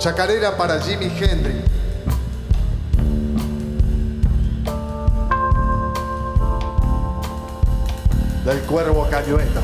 Chacarera para Jimi Hendrix. Del Cuervo Cañueto.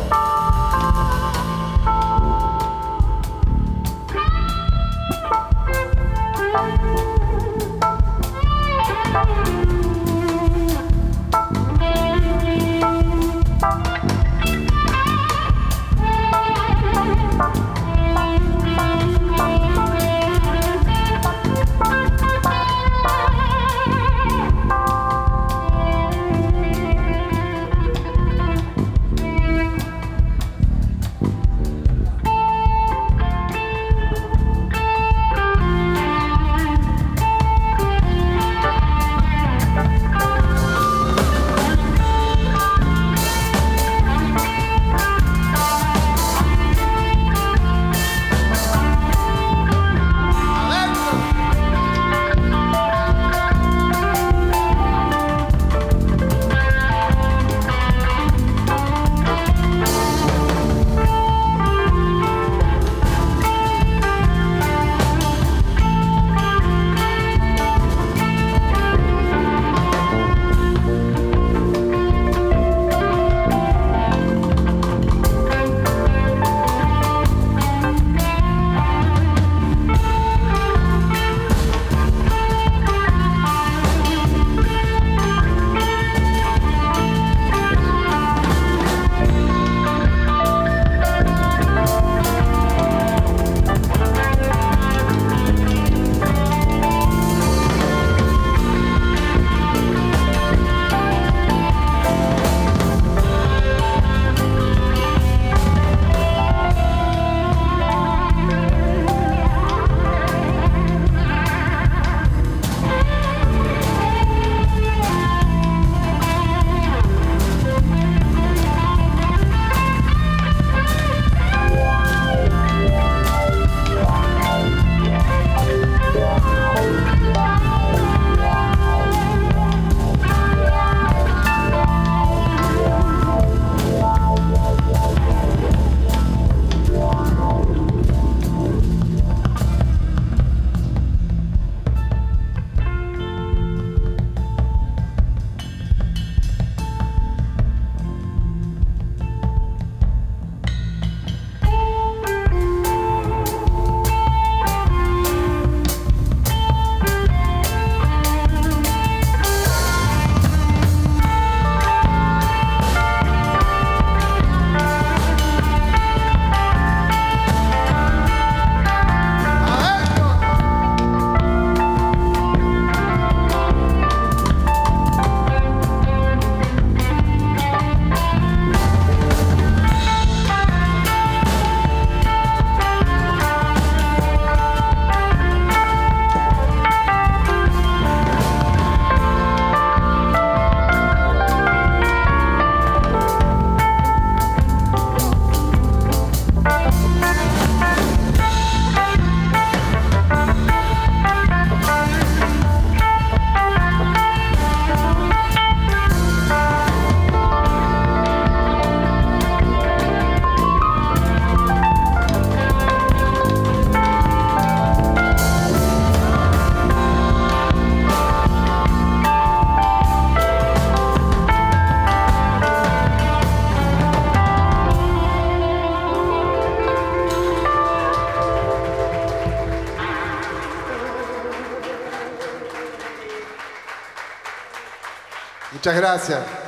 Muchas gracias.